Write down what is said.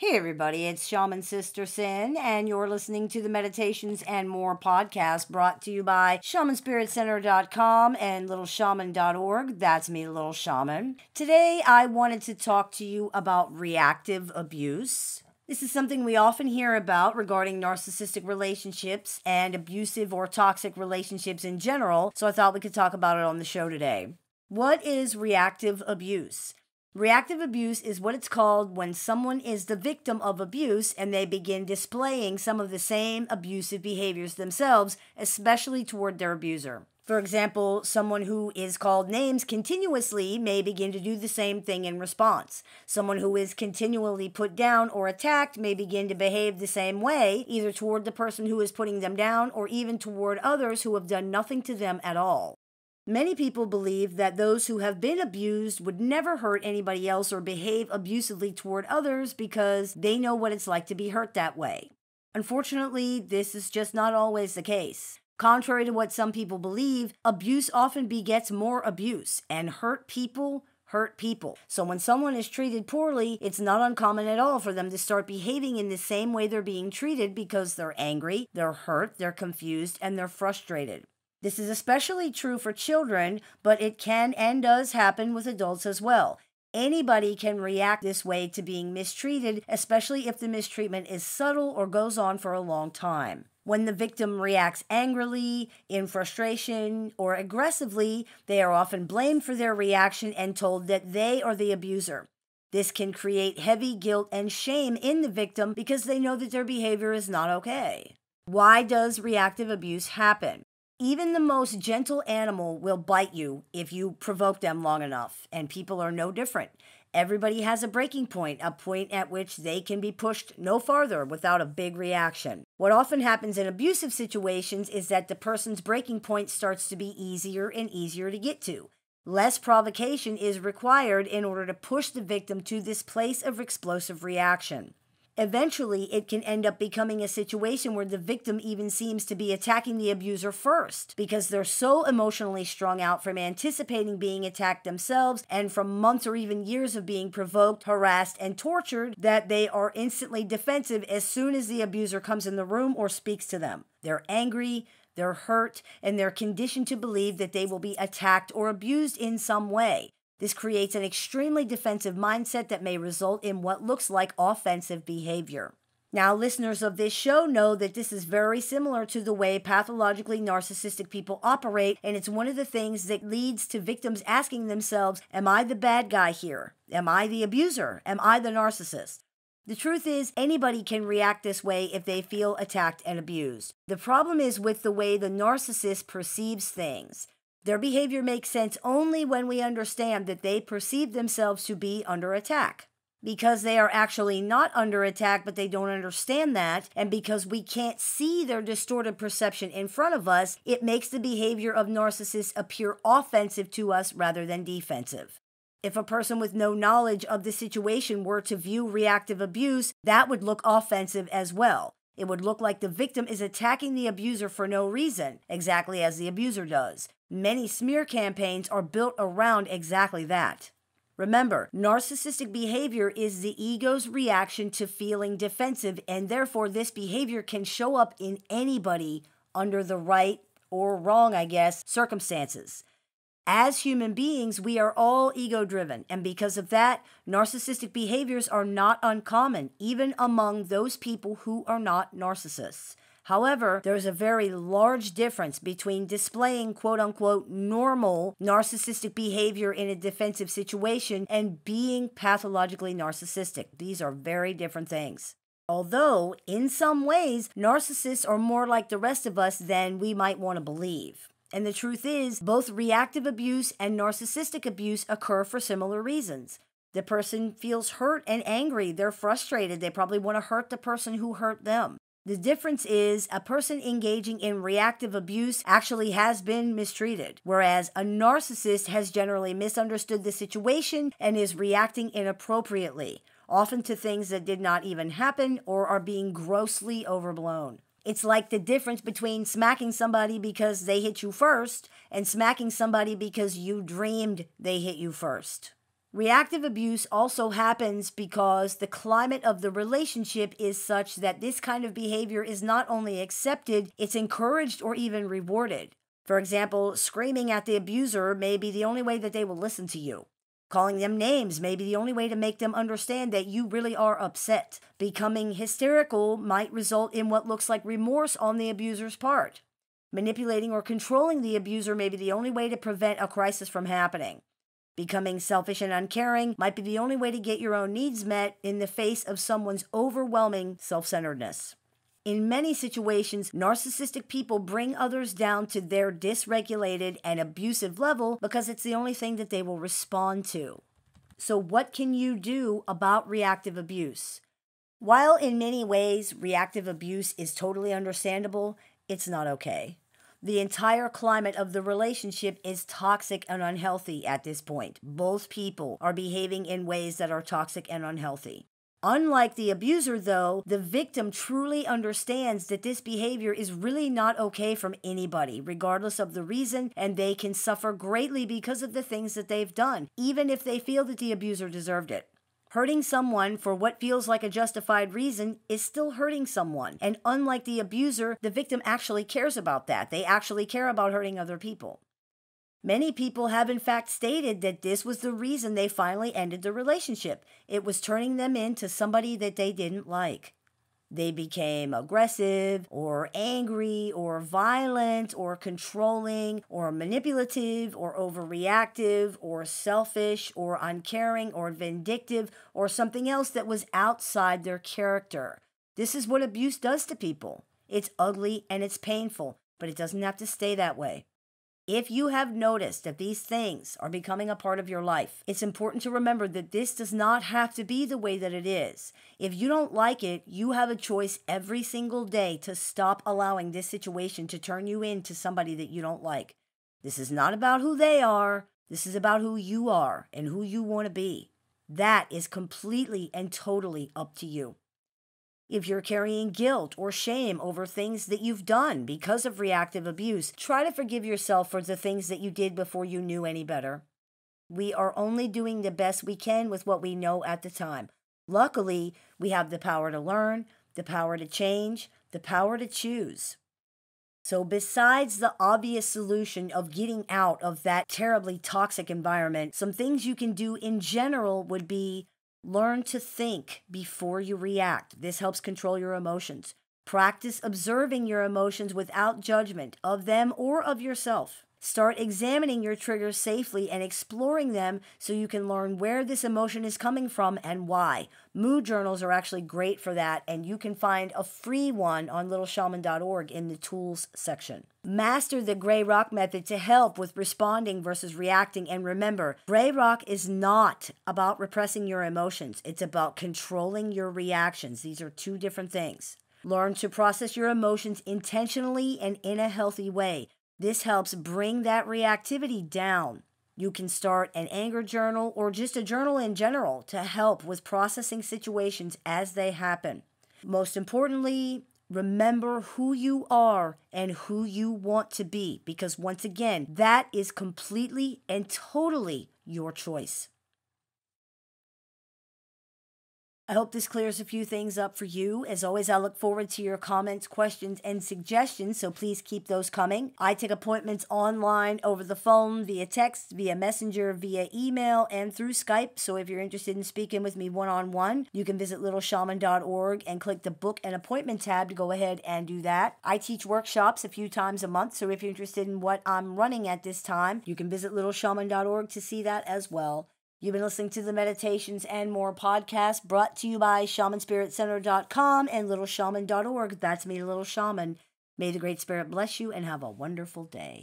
Hey everybody, it's Shaman Sister Sin, and you're listening to the Meditations and More podcast brought to you by ShamanSpiritCenter.com and LittleShaman.org. That's me, Little Shaman. Today I wanted to talk to you about reactive abuse. This is something we often hear about regarding narcissistic relationships and abusive or toxic relationships in general, so I thought we could talk about it on the show today. What is reactive abuse? Reactive abuse is what it's called when someone is the victim of abuse and they begin displaying some of the same abusive behaviors themselves, especially toward their abuser. For example, someone who is called names continuously may begin to do the same thing in response. Someone who is continually put down or attacked may begin to behave the same way, either toward the person who is putting them down or even toward others who have done nothing to them at all. Many people believe that those who have been abused would never hurt anybody else or behave abusively toward others because they know what it's like to be hurt that way. Unfortunately, this is just not always the case. Contrary to what some people believe, abuse often begets more abuse, and hurt people hurt people. So when someone is treated poorly, it's not uncommon at all for them to start behaving in the same way they're being treated because they're angry, they're hurt, they're confused, and they're frustrated. This is especially true for children, but it can and does happen with adults as well. Anybody can react this way to being mistreated, especially if the mistreatment is subtle or goes on for a long time. When the victim reacts angrily, in frustration, or aggressively, they are often blamed for their reaction and told that they are the abuser. This can create heavy guilt and shame in the victim because they know that their behavior is not okay. Why does reactive abuse happen? Even the most gentle animal will bite you if you provoke them long enough, and people are no different. Everybody has a breaking point, a point at which they can be pushed no farther without a big reaction. What often happens in abusive situations is that the person's breaking point starts to be easier and easier to get to. Less provocation is required in order to push the victim to this place of explosive reaction. Eventually, it can end up becoming a situation where the victim even seems to be attacking the abuser first because they're so emotionally strung out from anticipating being attacked themselves and from months or even years of being provoked, harassed, and tortured that they are instantly defensive as soon as the abuser comes in the room or speaks to them. They're angry, they're hurt, and they're conditioned to believe that they will be attacked or abused in some way. This creates an extremely defensive mindset that may result in what looks like offensive behavior. Now, listeners of this show know that this is very similar to the way pathologically narcissistic people operate, and it's one of the things that leads to victims asking themselves, "Am I the bad guy here? Am I the abuser? Am I the narcissist?" The truth is, anybody can react this way if they feel attacked and abused. The problem is with the way the narcissist perceives things. Their behavior makes sense only when we understand that they perceive themselves to be under attack. Because they are actually not under attack, but they don't understand that, and because we can't see their distorted perception in front of us, it makes the behavior of narcissists appear offensive to us rather than defensive. If a person with no knowledge of the situation were to view reactive abuse, that would look offensive as well. It would look like the victim is attacking the abuser for no reason, exactly as the abuser does. Many smear campaigns are built around exactly that. Remember, narcissistic behavior is the ego's reaction to feeling defensive, and therefore this behavior can show up in anybody under the right or wrong, I guess, circumstances. As human beings, we are all ego-driven, and because of that, narcissistic behaviors are not uncommon, even among those people who are not narcissists. However, there's a very large difference between displaying quote-unquote normal narcissistic behavior in a defensive situation and being pathologically narcissistic. These are very different things. Although, in some ways, narcissists are more like the rest of us than we might want to believe. And the truth is, both reactive abuse and narcissistic abuse occur for similar reasons. The person feels hurt and angry. They're frustrated. They probably want to hurt the person who hurt them. The difference is a person engaging in reactive abuse actually has been mistreated, whereas a narcissist has generally misunderstood the situation and is reacting inappropriately, often to things that did not even happen or are being grossly overblown. It's like the difference between smacking somebody because they hit you first and smacking somebody because you dreamed they hit you first. Reactive abuse also happens because the climate of the relationship is such that this kind of behavior is not only accepted, it's encouraged or even rewarded. For example, screaming at the abuser may be the only way that they will listen to you. Calling them names may be the only way to make them understand that you really are upset. Becoming hysterical might result in what looks like remorse on the abuser's part. Manipulating or controlling the abuser may be the only way to prevent a crisis from happening. Becoming selfish and uncaring might be the only way to get your own needs met in the face of someone's overwhelming self-centeredness. In many situations, narcissistic people bring others down to their dysregulated and abusive level because it's the only thing that they will respond to. So what can you do about reactive abuse? While in many ways reactive abuse is totally understandable, it's not okay. The entire climate of the relationship is toxic and unhealthy at this point. Both people are behaving in ways that are toxic and unhealthy. Unlike the abuser, though, the victim truly understands that this behavior is really not okay from anybody, regardless of the reason, and they can suffer greatly because of the things that they've done, even if they feel that the abuser deserved it. Hurting someone for what feels like a justified reason is still hurting someone, and unlike the abuser, the victim actually cares about that. They actually care about hurting other people. Many people have in fact stated that this was the reason they finally ended the relationship. It was turning them into somebody that they didn't like. They became aggressive or angry or violent or controlling or manipulative or overreactive or selfish or uncaring or vindictive or something else that was outside their character. This is what abuse does to people. It's ugly and it's painful, but it doesn't have to stay that way. If you have noticed that these things are becoming a part of your life, it's important to remember that this does not have to be the way that it is. If you don't like it, you have a choice every single day to stop allowing this situation to turn you into somebody that you don't like. This is not about who they are. This is about who you are and who you want to be. That is completely and totally up to you. If you're carrying guilt or shame over things that you've done because of reactive abuse, try to forgive yourself for the things that you did before you knew any better. We are only doing the best we can with what we know at the time. Luckily, we have the power to learn, the power to change, the power to choose. So besides the obvious solution of getting out of that terribly toxic environment, some things you can do in general would be: learn to think before you react. This helps control your emotions. Practice observing your emotions without judgment of them or of yourself. Start examining your triggers safely and exploring them so you can learn where this emotion is coming from and why. Mood journals are actually great for that, and you can find a free one on LittleShaman.org in the tools section. Master the Gray Rock method to help with responding versus reacting, and remember, Gray Rock is not about repressing your emotions. It's about controlling your reactions. These are two different things. Learn to process your emotions intentionally and in a healthy way. This helps bring that reactivity down. You can start an anger journal or just a journal in general to help with processing situations as they happen. Most importantly, remember who you are and who you want to be, because once again, that is completely and totally your choice. I hope this clears a few things up for you. As always, I look forward to your comments, questions, and suggestions, so please keep those coming. I take appointments online, over the phone, via text, via messenger, via email, and through Skype, so if you're interested in speaking with me one-on-one, you can visit LittleShaman.org and click the Book an Appointment tab to go ahead and do that. I teach workshops a few times a month, so if you're interested in what I'm running at this time, you can visit LittleShaman.org to see that as well. You've been listening to the Meditations and More podcast, brought to you by ShamanSpiritCenter.com and LittleShaman.org. That's me, Little Shaman. May the Great Spirit bless you and have a wonderful day.